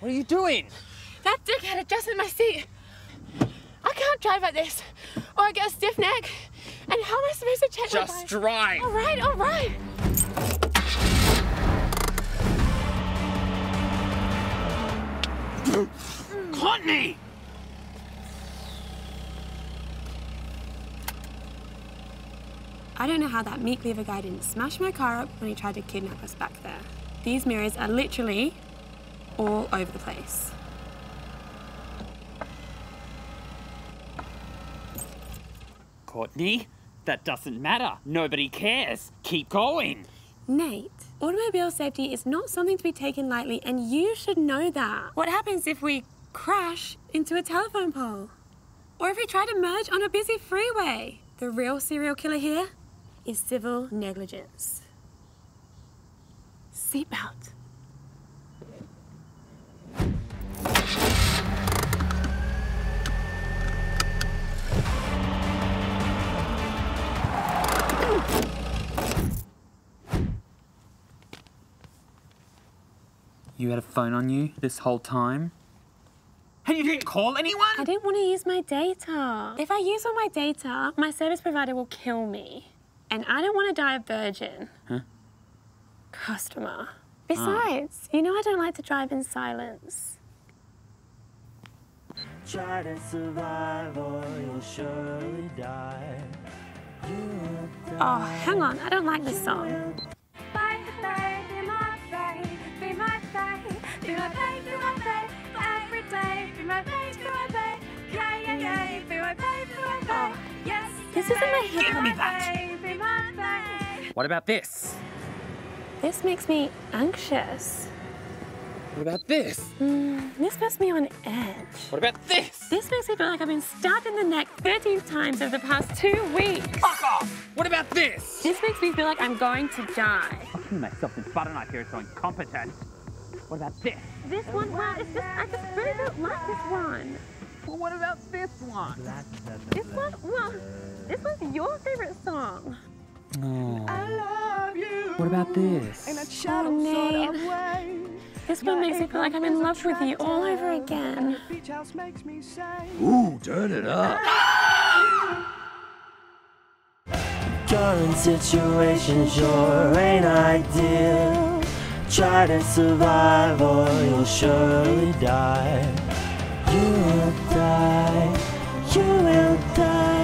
What are you doing? That dickhead had just in my seat. I can't drive like this, or I get a stiff neck. And how am I supposed to check my bike? Just drive. All right, all right. Courtney! I don't know how that meat cleaver guy didn't smash my car up when he tried to kidnap us back there. These mirrors are literally all over the place. Courtney, that doesn't matter. Nobody cares. Keep going. Nate, automobile safety is not something to be taken lightly, and you should know that. What happens if we crash into a telephone pole? Or if we try to merge on a busy freeway? The real serial killer here is civil negligence. Seatbelt. You had a phone on you this whole time? And you didn't call anyone? I didn't want to use my data. If I use all my data, my service provider will kill me. And I don't want to die a virgin. Huh? Customer. Besides, you know I don't like to drive in silence. Try to survive or you'll surely die. Oh, hang on, I don't like this song. This isn't my hit. Give me that. What about this? This makes me anxious. What about this? This puts me on edge. What about this? This makes me feel like I've been stabbed in the neck 13 times over the past 2 weeks. Fuck off! What about this? This makes me feel like I'm going to die. I'm fucking myself in butter knife here is so incompetent. What about this? This one, well, it's just, I just really don't like this one. Well, what about this one? This one, well, this one's your favorite song. Oh. I love you. What about this? Oh, Nate. This one makes me feel like I'm in love with you all over again. Ooh, turn it up. Current situations sure ain't ideal. Try to survive or you'll surely die. You will die. You will die.